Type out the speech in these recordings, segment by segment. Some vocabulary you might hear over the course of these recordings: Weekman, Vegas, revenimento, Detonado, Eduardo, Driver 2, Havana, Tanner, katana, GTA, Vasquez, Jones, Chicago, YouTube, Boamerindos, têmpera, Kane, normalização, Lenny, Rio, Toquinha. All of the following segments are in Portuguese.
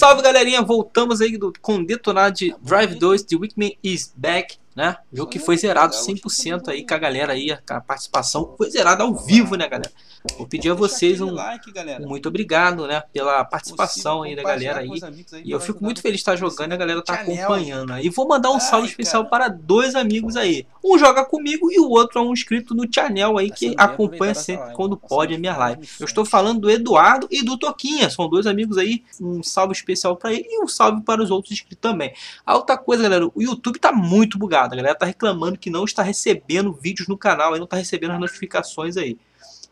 Salve, galerinha, voltamos aí com Detonar de Drive 2, de Weekman is Back, né? O jogo que foi zerado 100% aí com a galera aí, a participação foi zerada ao vivo, né, galera? Vou pedir a vocês um muito obrigado, né, pela participação aí da galera aí. E eu fico muito feliz de estar jogando e a galera tá acompanhando aí. Vou mandar um salve especial para dois amigos aí. Um joga comigo e o outro é um inscrito no channel aí que acompanha sempre quando pode a minha live. Eu estou falando do Eduardo e do Toquinha. São dois amigos aí. Um salve especial para ele e um salve para os outros inscritos também. A outra coisa, galera, o YouTube tá muito bugado. A galera tá reclamando que não está recebendo vídeos no canal aí, não tá recebendo as notificações aí.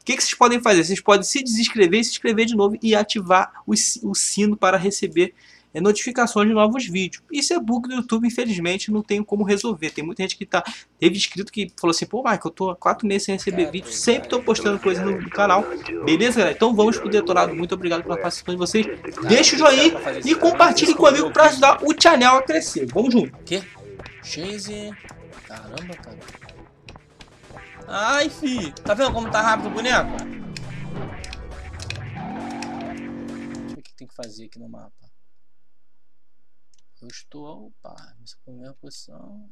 O que vocês podem fazer? Vocês podem se desinscrever e se inscrever de novo e ativar o sino para receber notificações de novos vídeos. Isso é bug do YouTube, infelizmente, não tem como resolver. Tem muita gente que teve inscrito que falou assim, pô, Michael, eu tô há 4 meses sem receber vídeo, sempre tô postando coisa no canal. Beleza, galera? Então vamos pro Detonado. Muito obrigado pela participação de vocês. Deixa o joinha e compartilhe comigo para ajudar o channel a crescer. Vamos junto. Que? Chase. Caramba, cara. Ai, fi, tá vendo como tá rápido o boneco? Deixa eu ver o que tem que fazer aqui no mapa. Eu estou, opa, nessa primeira posição.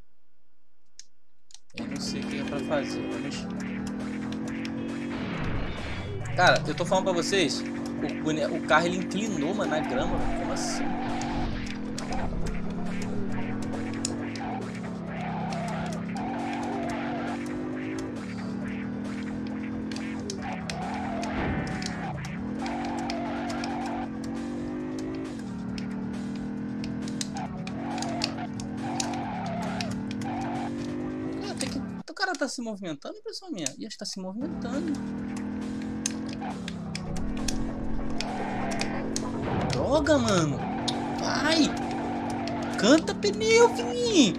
Eu não sei o que é pra fazer, mas... Cara, eu tô falando pra vocês, o carro ele inclinou, mano, na grama, mano. Como assim? Tá se movimentando, pessoal, minha? E está se movimentando. Droga, mano. Vai. Canta pneu, filhinho.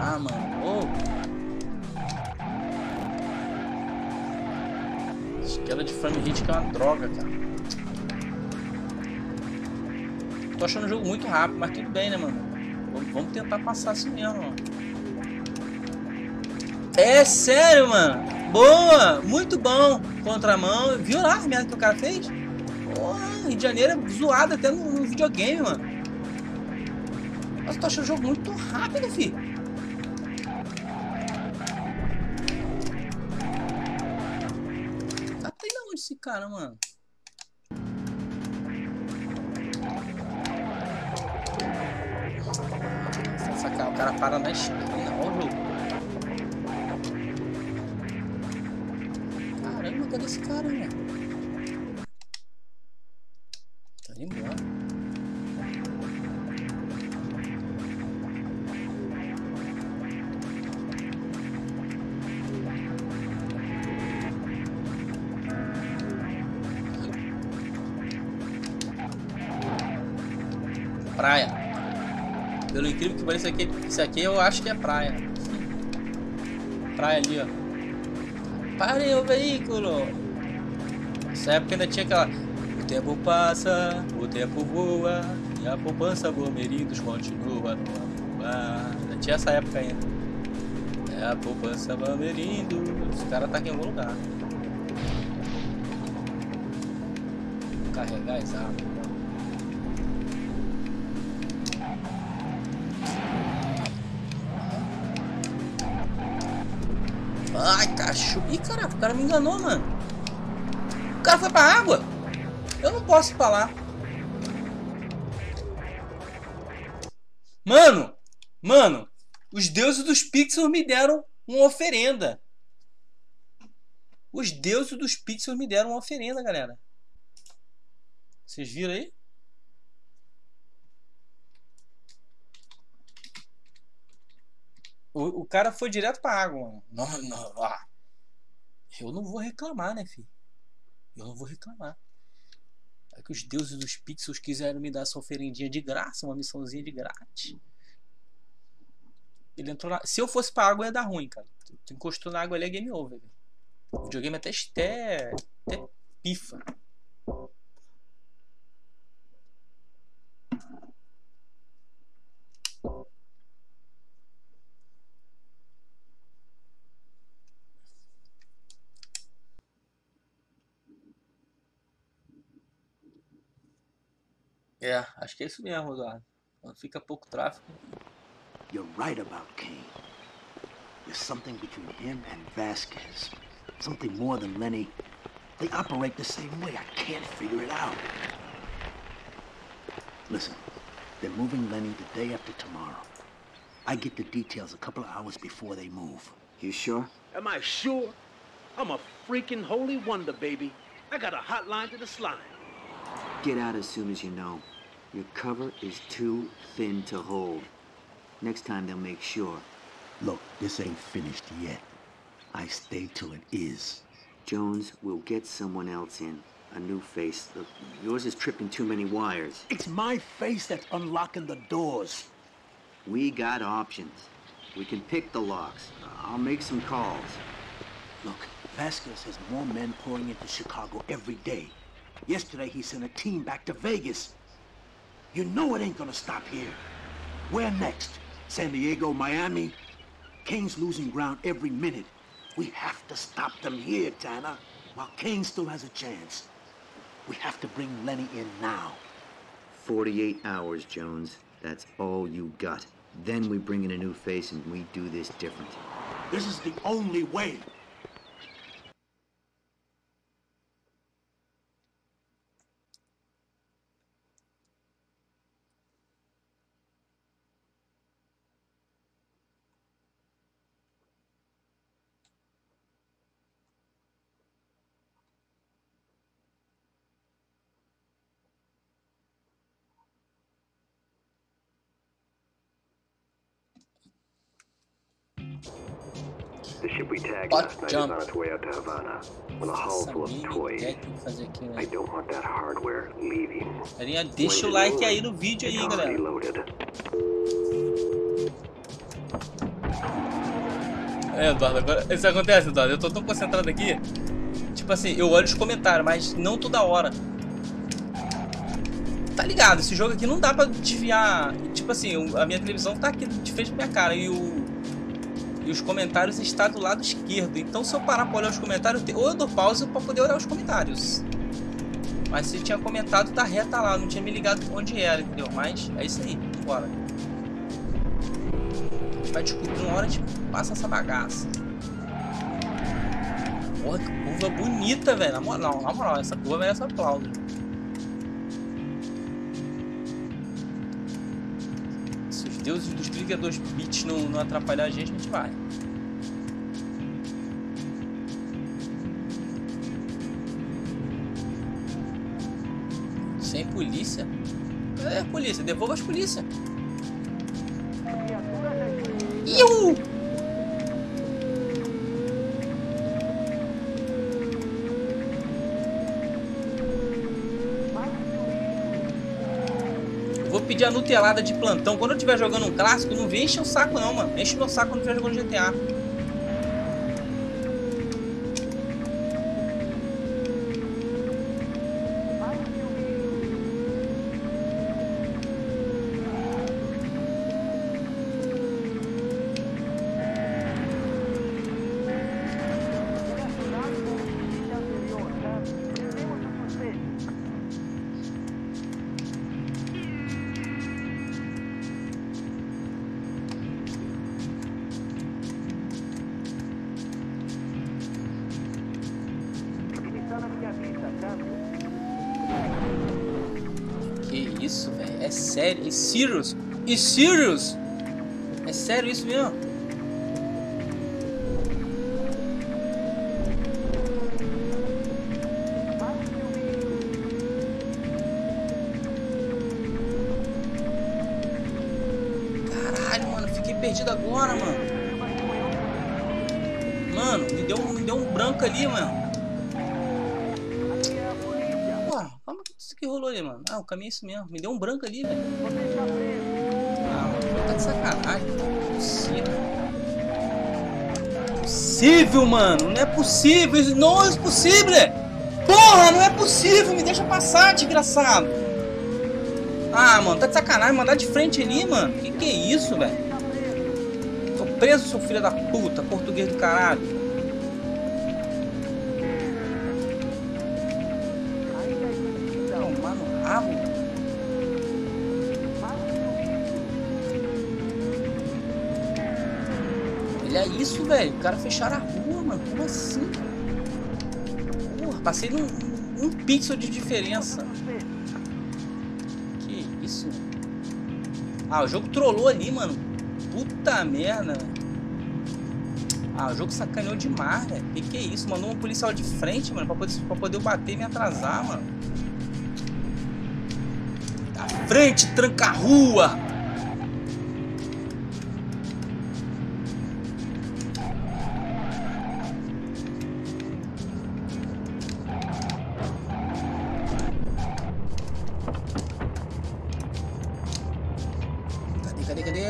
Ah, mano. Oh. Acho que ela de frame hit que é uma droga, cara. Tô achando o jogo muito rápido, mas tudo bem, né, mano? Vamos tentar passar assim mesmo, ó. É sério, mano. Boa. Muito bom. Contramão. Viu lá a merda que o cara fez? Porra, Rio de Janeiro é zoado até no videogame, mano. Mas eu tô achando o jogo muito rápido, fi. Tá até onde esse cara, mano? Nossa, cara, o cara para na esquina. Olha o jogo. Cadê esse cara, né? Tá indo embora. Praia. Pelo incrível que pareça, esse aqui eu acho que é praia. Praia ali, ó. Parem o veículo! Nessa época ainda tinha aquela... O tempo passa, o tempo voa, e a poupança Boamerindos continua no ar. Ainda tinha essa época ainda. É a poupança Boamerindos. Os caras tá aqui em algum lugar. Vou carregar essa arma. Ai, cachorro. Ih, caraca, o cara me enganou, mano. O cara foi pra água. Eu não posso ir pra lá. Mano, os deuses dos pixels me deram uma oferenda. Os deuses dos pixels me deram uma oferenda, galera. Vocês viram aí? O cara foi direto pra água, mano. Não, não, ah. Eu não vou reclamar, né, filho? Eu não vou reclamar. É que os deuses dos pixels quiseram me dar essa oferendinha de graça, uma missãozinha de grátis. Ele entrou na... Se eu fosse pra água, ia dar ruim, cara. Tu encostou na água ali, é game over, velho. O videogame até pifa. É, acho que é isso mesmo, Eduardo. Quando fica pouco tráfego. You're right about Kane. There's something between him and Vasquez. Something more than Lenny. They operate the same way. I can't figure it out. Listen, they're moving Lenny the day after tomorrow. I get the details a couple of hours before they move. You sure? Am I sure? I'm a freaking holy wonder, baby. I got a hotline to the slime. Get out as soon as you know. Your cover is too thin to hold. Next time they'll make sure. Look, this ain't finished yet. I stay till it is. Jones will get someone else in. A new face. Look, yours is tripping too many wires. It's my face that's unlocking the doors. We got options. We can pick the locks. I'll make some calls. Look, Vasquez has more men pouring into Chicago every day. Yesterday he sent a team back to Vegas. You know it ain't gonna stop here. Where next? San Diego, Miami? Kane's losing ground every minute. We have to stop them here, Tanner, while Kane still has a chance. We have to bring Lenny in now. 48 hours, Jones. That's all you got. Then we bring in a new face and we do this different. This is the only way. The ship we tagged last night is on its way out to Havana with a hull full of toys. I don't want that hardware leaving. Galerinha, deixa o like aí no vídeo aí, galera. É, Eduardo, agora isso acontece, Eduardo. Eu tô tão concentrado aqui. Tipo assim, eu olho os comentários, mas não toda hora. Tá ligado, esse jogo aqui não dá pra desviar. Tipo assim, a minha televisão tá aqui de frente pra minha cara e os comentários estão do lado esquerdo. Então se eu parar para olhar os comentários, ou eu dou pausa para poder olhar os comentários. Mas se tinha comentado, tá reta lá. Não tinha me ligado onde era, entendeu? Mas é isso aí, bora. A gente vai descobrir uma hora, a gente passa essa bagaça. Porra, que curva bonita, velho. Na moral, essa curva merece aplauso. Deuses dos 32 bits não atrapalhar a gente vai. Sem polícia? É, polícia, devolva as polícia. Iu! Pedir a nutelada de plantão. Quando eu estiver jogando um clássico, não vem encher o saco não, mano. Enche meu saco quando estiver jogando GTA. É sério? É serious? É sério isso mesmo? Caralho, mano, fiquei perdido agora, mano. Mano, me deu um branco ali, mano. Que rolou ali, mano? Ah, o caminho é isso mesmo. Me deu um branco ali, velho. Ah, mano, tá de sacanagem. Não é possível. Não é possível, mano. Não é possível. Não é possível. Porra, não é possível. Me deixa passar, desgraçado. Ah, mano, tá de sacanagem. Mandar de frente ali, mano. Que é isso, velho? Tô preso, seu filho da puta. Português do caralho. é isso, velho. O cara fecharam a rua, mano. Como assim? Porra, passei num pixel de diferença. Que isso? Ah, o jogo trollou ali, mano. Puta merda, velho. Ah, o jogo sacaneou demais, velho. Que é isso? Mandou um policial de frente, mano, pra poder eu bater e me atrasar, mano. Da frente, tranca a rua! Cadê?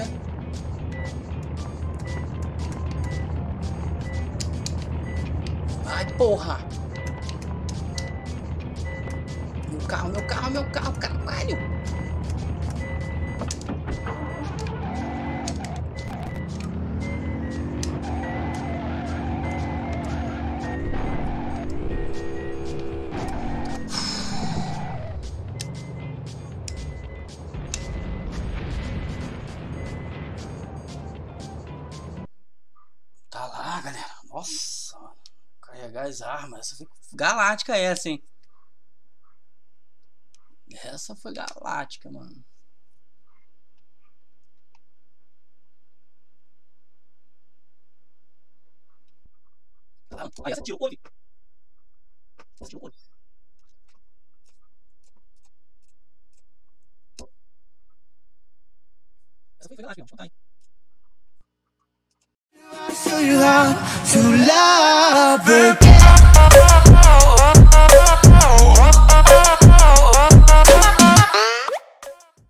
Ai, porra! Meu carro, caralho! Tá lá, galera. Nossa! As armas, essa foi galáctica, essa, hein? Essa foi galáctica, mano. Essa tirou o olho. Essa foi galáctica, não tá. So you love to love, baby.